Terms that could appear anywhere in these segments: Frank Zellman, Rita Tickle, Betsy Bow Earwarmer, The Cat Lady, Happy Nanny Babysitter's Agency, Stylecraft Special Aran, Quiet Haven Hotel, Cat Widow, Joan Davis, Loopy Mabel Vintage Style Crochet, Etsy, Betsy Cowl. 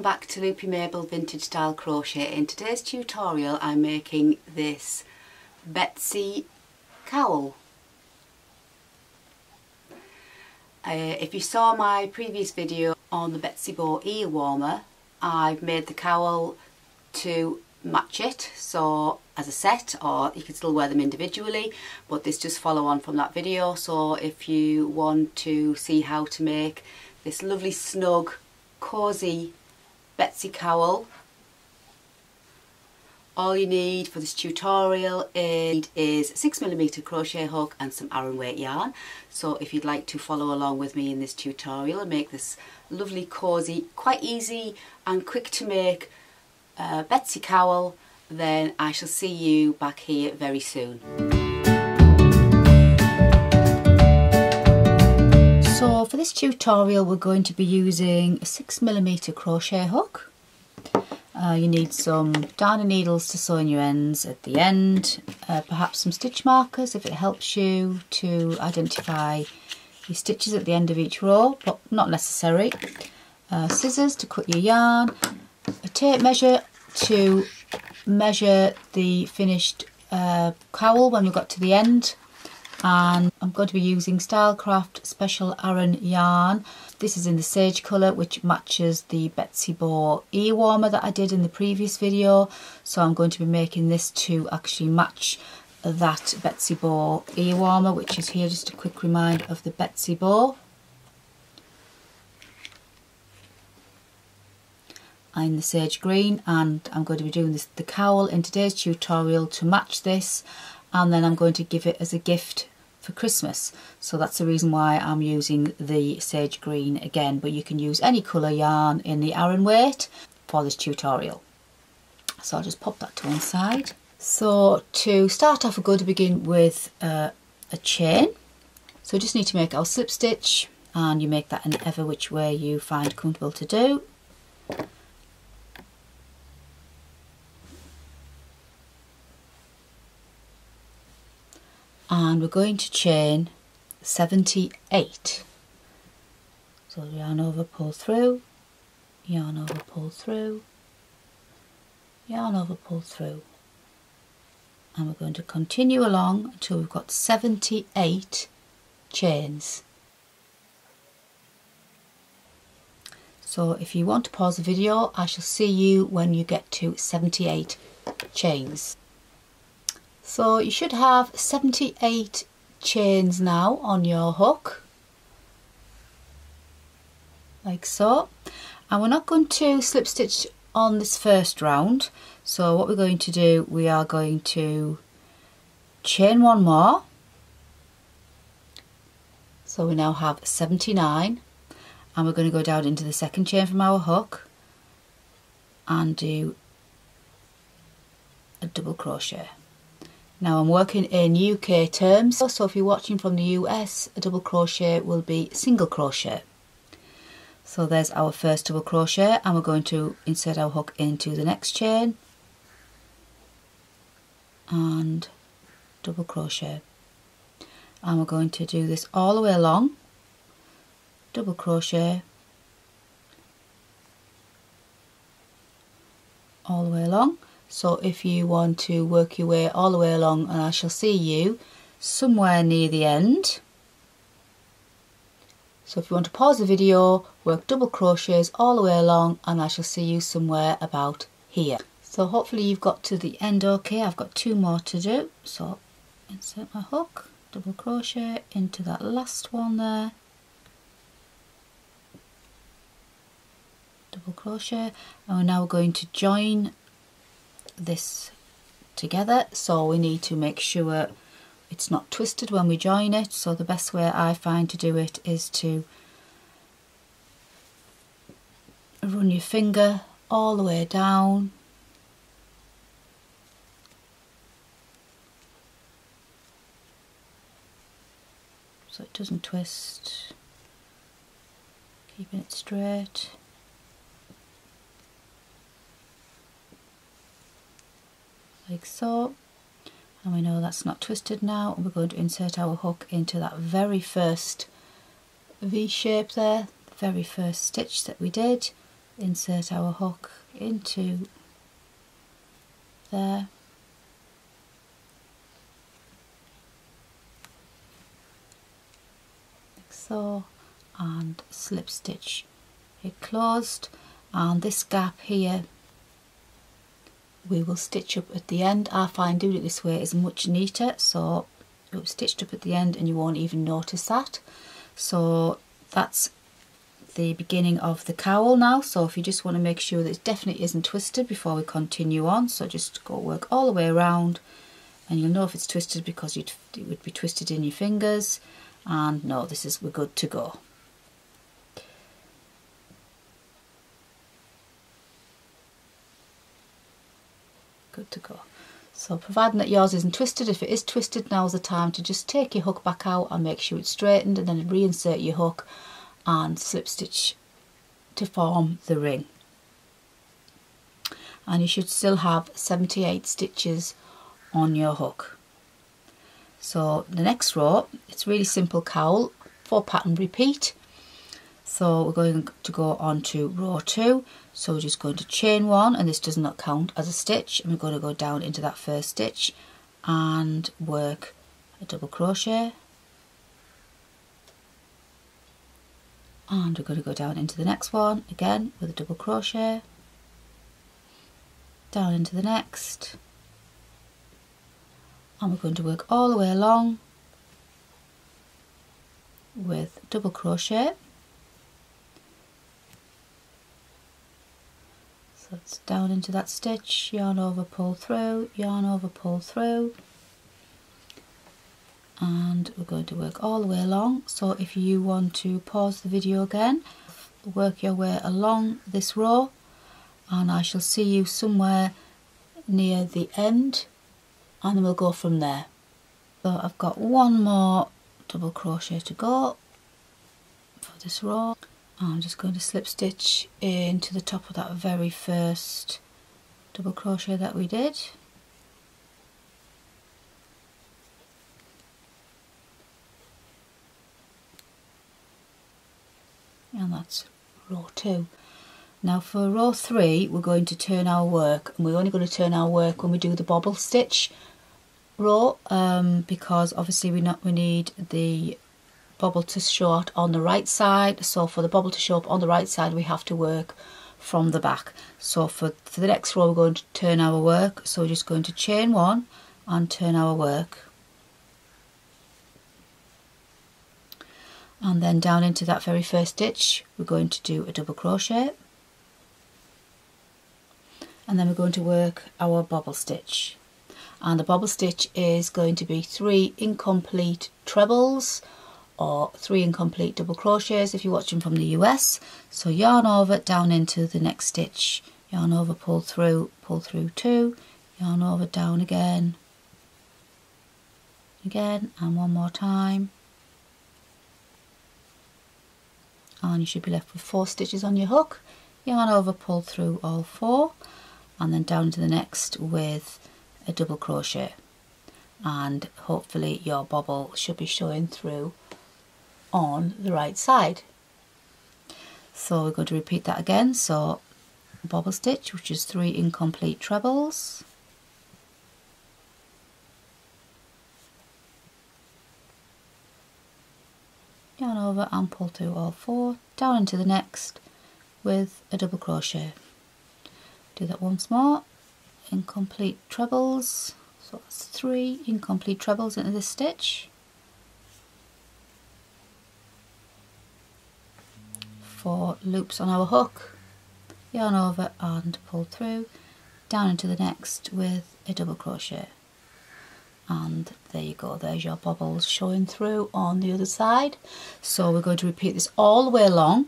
Welcome back to Loopy Mabel Vintage Style Crochet. In today's tutorial I'm making this Betsy cowl. If you saw my previous video on the Betsy Bow Earwarmer, I've made the cowl to match it, so as a set, or you can still wear them individually, but this just follow on from that video. So if you want to see how to make this lovely snug cozy Betsy cowl, all you need for this tutorial is 6mm crochet hook and some Aran weight yarn. So if you'd like to follow along with me in this tutorial and make this lovely cozy, quite easy and quick to make Betsy cowl, then I shall see you back here very soon. So for this tutorial we're going to be using a 6mm crochet hook. You need some darning needles to sew in your ends at the end, perhaps some stitch markers if it helps you to identify your stitches at the end of each row, but not necessary. Scissors to cut your yarn, a tape measure to measure the finished cowl when we got to the end, and I'm going to be using Stylecraft Special Aran yarn. This is in the sage colour, which matches the Betsy Bow Earwarmer that I did in the previous video, so I'm going to be making this to actually match that Betsy Bow Earwarmer, which is here. Just a quick reminder of the Betsy Bow. In the sage green, and I'm going to be doing the cowl in today's tutorial to match this, and then I'm going to give it as a gift for Christmas, so that's the reason why I'm using the sage green again, but you can use any colour yarn in the Aran weight for this tutorial. So I'll just pop that to one side. So to start off we're going to begin with a chain, so we just need to make our slip stitch, and you make that in ever which way you find comfortable to do. And we're going to chain 78. So yarn over, pull through, yarn over, pull through, yarn over, pull through. And we're going to continue along until we've got 78 chains. So if you want to pause the video, I shall see you when you get to 78 chains. So you should have 78 chains now on your hook, like so. And we're not going to slip stitch on this first round, so what we're going to do, we are going to chain one more, so we now have 79, and we're going to go down into the second chain from our hook and do a double crochet. Now I'm working in UK terms, so if you're watching from the US, a double crochet will be single crochet. So there's our first double crochet, and we're going to insert our hook into the next chain and double crochet. And we're going to do this all the way along, double crochet, all the way along. So if you want to work your way all the way along, and I shall see you somewhere near the end. So if you want to pause the video, work double crochets all the way along, and I shall see you somewhere about here. So hopefully you've got to the end okay. I've got two more to do, so insert my hook, double crochet into that last one there, double crochet, and we're now going to join this together. So we need to make sure it's not twisted when we join it, so the best way I find to do it is to run your finger all the way down so it doesn't twist, keeping it straight. Like so, and we know that's not twisted now, and we're going to insert our hook into that very first V shape there, the very first stitch that we did, insert our hook into there. Like so, and slip stitch it closed, and this gap here we will stitch up at the end. I find doing it this way is much neater, so it'll be stitched up at the end and you won't even notice that. So that's the beginning of the cowl now, so if you just want to make sure that it definitely isn't twisted before we continue on, so just go work all the way around, and you'll know if it's twisted because it would be twisted in your fingers. And no, this is, we're good to go. Good to go. So providing that yours isn't twisted, if it is twisted, now's the time to just take your hook back out and make sure it's straightened, and then reinsert your hook and slip stitch to form the ring. And you should still have 78 stitches on your hook. So the next row, it's really simple cowl, 4 pattern repeat. So we're going to go on to row 2. So we're just going to chain 1, and this does not count as a stitch, and we're going to go down into that first stitch and work a double crochet, and we're going to go down into the next one again with a double crochet, down into the next, and we're going to work all the way along with double crochet. So it's down into that stitch, yarn over, pull through, yarn over, pull through, and we're going to work all the way along. So if you want to pause the video again, work your way along this row, and I shall see you somewhere near the end, and then we'll go from there. So I've got one more double crochet to go for this row. I'm just going to slip stitch into the top of that very first double crochet that we did. And that's row 2. Now for row 3, we're going to turn our work, and we're only going to turn our work when we do the bobble stitch row, because obviously we need the bobble to show up on the right side. So for the bobble to show up on the right side, we have to work from the back. So for the next row, we're going to turn our work. So we're just going to chain 1 and turn our work. And then down into that very first stitch, we're going to do a double crochet, and then we're going to work our bobble stitch. And the bobble stitch is going to be 3 incomplete trebles or 3 incomplete double crochets if you're watching from the US. So yarn over, down into the next stitch, yarn over, pull through 2, yarn over, down again, and one more time. And you should be left with 4 stitches on your hook, yarn over, pull through all 4, and then down to the next with a double crochet, and hopefully your bobble should be showing through on the right side. So we're going to repeat that again. So bobble stitch, which is 3 incomplete trebles, yarn over and pull through all 4, down into the next with a double crochet. Do that once more. Incomplete trebles, so that's 3 incomplete trebles into this stitch, 4 loops on our hook, yarn over and pull through, down into the next with a double crochet. And there you go, there's your bobbles showing through on the other side. So we're going to repeat this all the way along.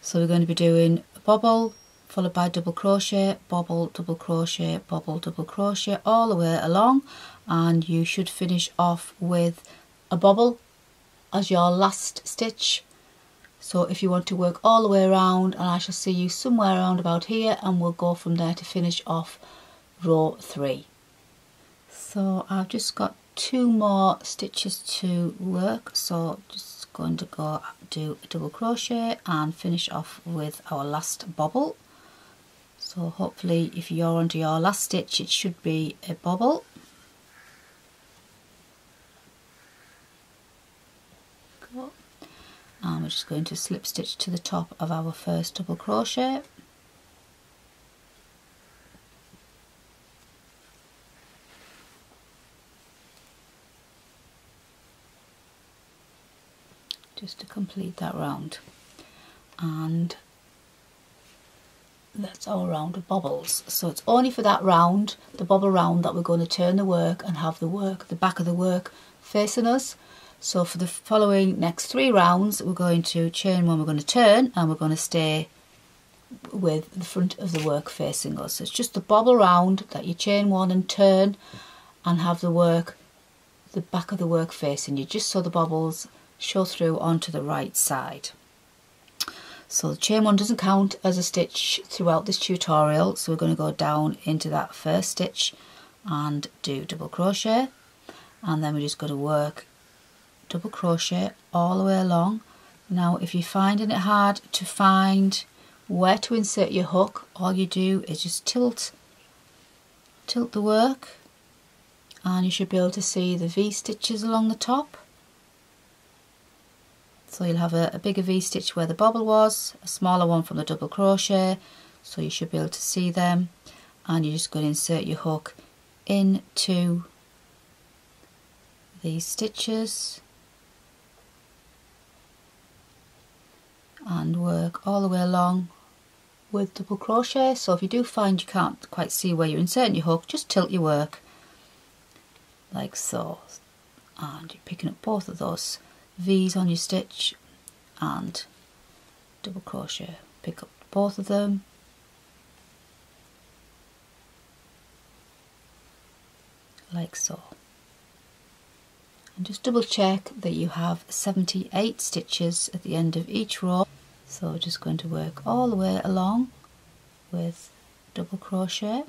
So we're going to be doing a bobble followed by double crochet, bobble, double crochet, bobble, double crochet, all the way along, and you should finish off with a bobble as your last stitch. So if you want to work all the way around, and I shall see you somewhere around about here, and we'll go from there to finish off row 3. So I've just got 2 more stitches to work, so just going to go do a double crochet and finish off with our last bobble. So hopefully if you're onto your last stitch it should be a bobble. And we're just going to slip stitch to the top of our first double crochet. Just to complete that round, and that's our round of bobbles. So it's only for that round, the bobble round, that we're going to turn the work and have the work, the back of the work facing us. So for the following next three rounds we're going to chain one, we're going to turn, and we're going to stay with the front of the work facing us. So it's just the bobble round that you chain one and turn and have the work, the back of the work facing you, just so the bobbles show through onto the right side. So the chain one doesn't count as a stitch throughout this tutorial, so we're going to go down into that first stitch and do double crochet, and then we're just going to work double crochet all the way along. Now if you're finding it hard to find where to insert your hook, all you do is just tilt the work, and you should be able to see the V stitches along the top. So you'll have a bigger V stitch where the bobble was, a smaller one from the double crochet, so you should be able to see them, and you're just going to insert your hook into these stitches and work all the way along with double crochet. So if you do find you can't quite see where you're inserting your hook, just tilt your work like so, and you're picking up both of those V's on your stitch and double crochet, pick up both of them, like so. And just double check that you have 78 stitches at the end of each row. So just going to work all the way along with double crochet.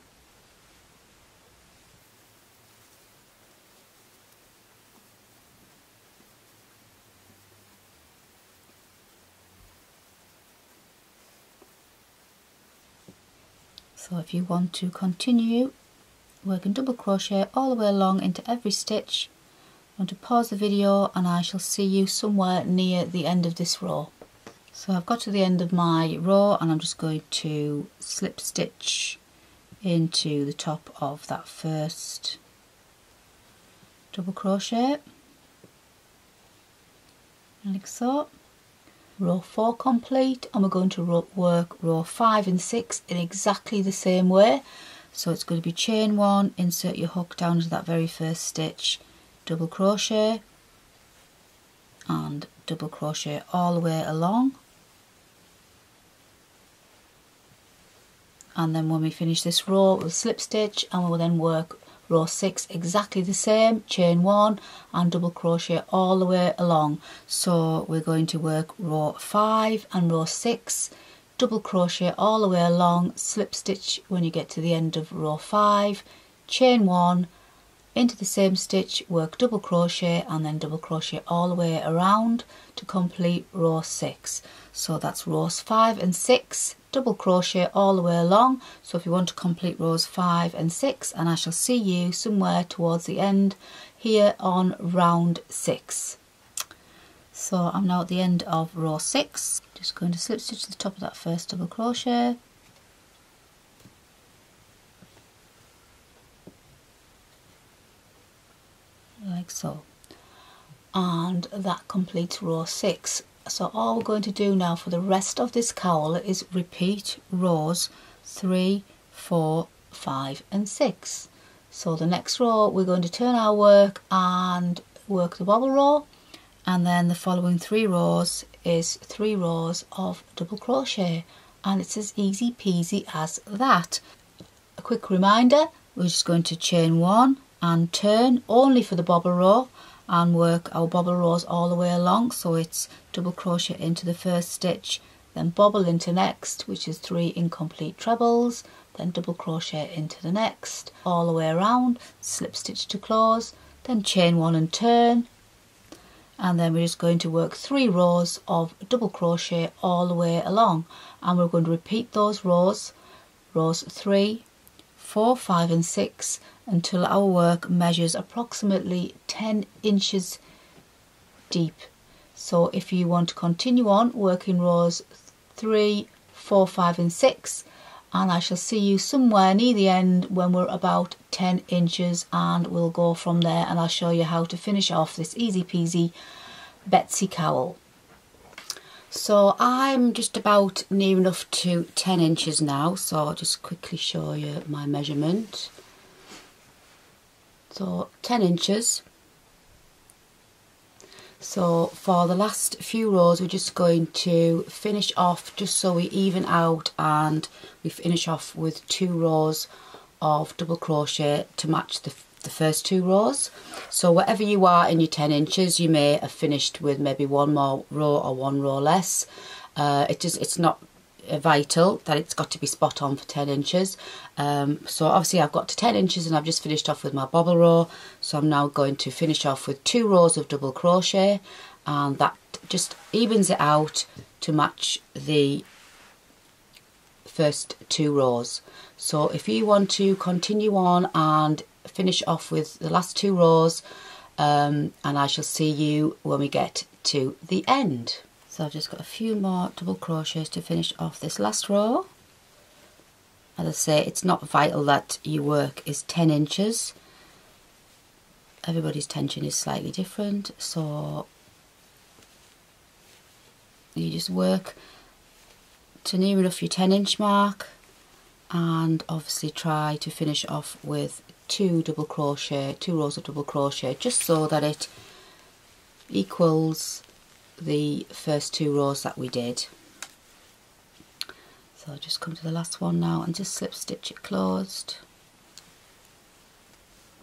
So if you want to continue working double crochet all the way along into every stitch, I'm going to pause the video and I shall see you somewhere near the end of this row. So I've got to the end of my row and I'm just going to slip stitch into the top of that first double crochet, like so. Row 4 complete, and we're going to work row 5 and 6 in exactly the same way. So it's going to be chain 1, insert your hook down into that very first stitch, double crochet and double crochet all the way along, and then when we finish this row we'll slip stitch and we'll then work row 6 exactly the same, chain 1 and double crochet all the way along. So we're going to work row 5 and row 6, double crochet all the way along, slip stitch when you get to the end of row 5, chain 1 into the same stitch, work double crochet and then double crochet all the way around to complete row 6. So that's rows 5 and 6, double crochet all the way along. So if you want to complete rows 5 and 6, and I shall see you somewhere towards the end here on round 6. So I'm now at the end of row 6, just going to slip stitch to the top of that first double crochet, like so, and that completes row 6. So all we're going to do now for the rest of this cowl is repeat rows 3, 4, 5 and 6. So the next row we're going to turn our work and work the bobble row, and then the following 3 rows is 3 rows of double crochet, and it's as easy peasy as that. A quick reminder, we're just going to chain 1 and turn only for the bobble row and work our bobble rows all the way along. So it's double crochet into the first stitch, then bobble into next, which is 3 incomplete trebles, then double crochet into the next all the way around, slip stitch to close, then chain 1 and turn, and then we're just going to work 3 rows of double crochet all the way along, and we're going to repeat those rows 3, 4, 5 and 6 until our work measures approximately 10 inches deep. So if you want to continue on working rows 3, 4, 5 and 6, and I shall see you somewhere near the end when we're about 10 inches, and we'll go from there and I'll show you how to finish off this easy peasy Betsy cowl. So I'm just about near enough to 10 inches now, so I'll just quickly show you my measurement. So 10 inches. So for the last few rows we're just going to finish off, just so we even out, and we finish off with 2 rows of double crochet to match the first 2 rows. So wherever you are in your 10 inches, you may have finished with maybe 1 more row or 1 row less. It's not vital that it's got to be spot on for 10 inches. So obviously I've got to 10 inches and I've just finished off with my bobble row, so I'm now going to finish off with 2 rows of double crochet, and that just evens it out to match the first 2 rows. So if you want to continue on and finish off with the last 2 rows, and I shall see you when we get to the end. So I've just got a few more double crochets to finish off this last row. As I say, it's not vital that your work is 10 inches. Everybody's tension is slightly different, so you just work to near enough your 10 inch mark, and obviously try to finish off with 2 rows of double crochet, just so that it equals the first 2 rows that we did. So I'll just come to the last one now and just slip stitch it closed.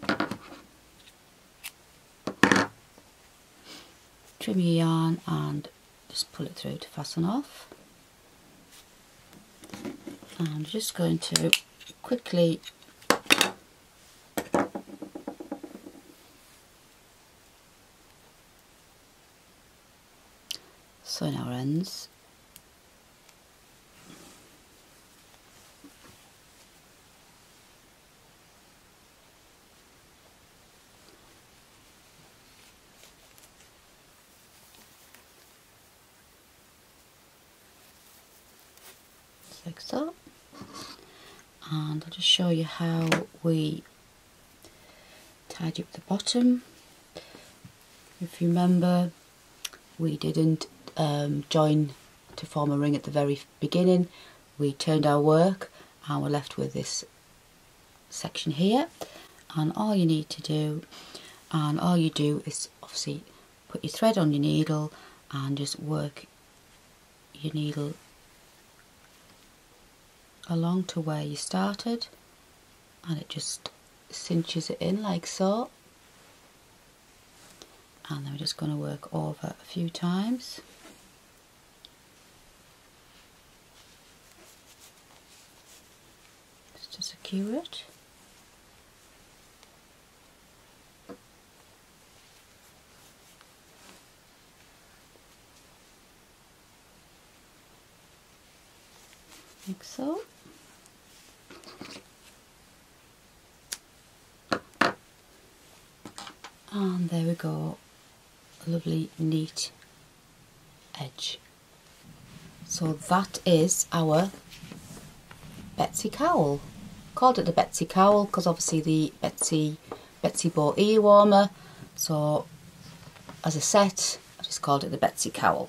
Trim your yarn and just pull it through to fasten off. And I'm just going to quickly sew in our ends. Just like so. And I'll just show you how we tidy up the bottom. If you remember, we didn't join to form a ring at the very beginning. We turned our work and we're left with this section here, and all you need to do, and all you do, is obviously put your thread on your needle and just work your needle along to where you started, and it just cinches it in like so. And then we're just going to work over a few times. Just to secure it. Like so. And there we go. A lovely neat edge. So that is our Betsy cowl. Called it the Betsy cowl because obviously the Betsy Bow Earwarmer, so as a set I just called it the Betsy cowl.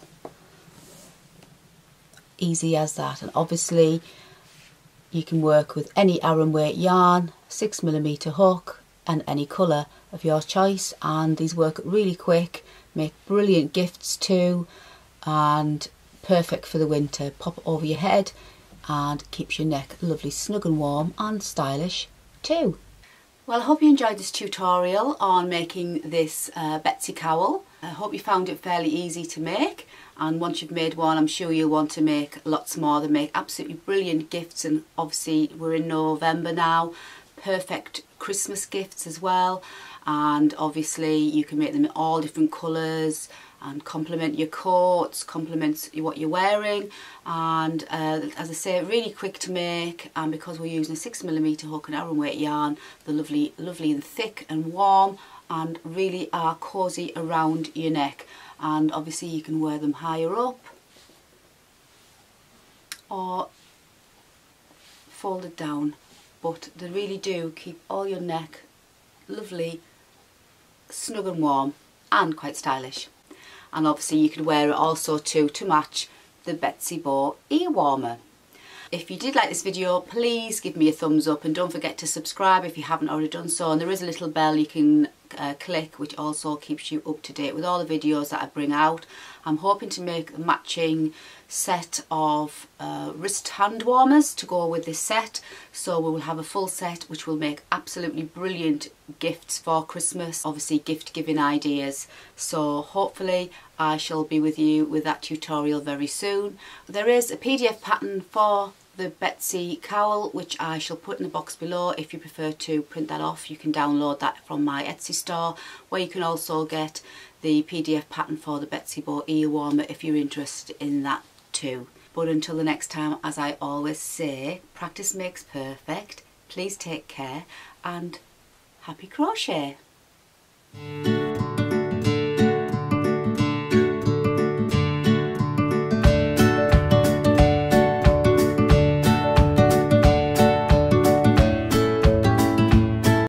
Easy as that. And obviously you can work with any Aran weight yarn, 6mm hook, and any colour of your choice, and these work really quick, make brilliant gifts too, and perfect for the winter. Pop it over your head and keeps your neck lovely snug and warm, and stylish too. Well, I hope you enjoyed this tutorial on making this Betsy cowl. I hope you found it fairly easy to make, and once you've made one I'm sure you'll want to make lots more. They make absolutely brilliant gifts, and obviously we're in November now. perfect Christmas gifts as well, and obviously you can make them in all different colours and complement your coats, complement what you're wearing. And as I say, really quick to make, and because we're using a 6mm hook and Aran weight yarn, they're lovely and thick and warm, and really are cosy around your neck. And obviously you can wear them higher up or folded down, but they really do keep all your neck lovely, snug and warm, and quite stylish. And obviously you could wear it also too to match the Betsy Bow Earwarmer. If you did like this video, please give me a thumbs up, and don't forget to subscribe if you haven't already done so. And there is a little bell you can click, which also keeps you up to date with all the videos that I bring out. I'm hoping to make a matching set of wrist hand warmers to go with this set, so we will have a full set which will make absolutely brilliant gifts for Christmas, obviously gift giving ideas. So hopefully I shall be with you with that tutorial very soon. There is a PDF pattern for the Betsy cowl, which I shall put in the box below. If you prefer to print that off, you can download that from my Etsy store, where you can also get the PDF pattern for the Betsy Bow Earwarmer if you're interested in that too. But until the next time, as I always say, practice makes perfect. Please take care, and happy crochet.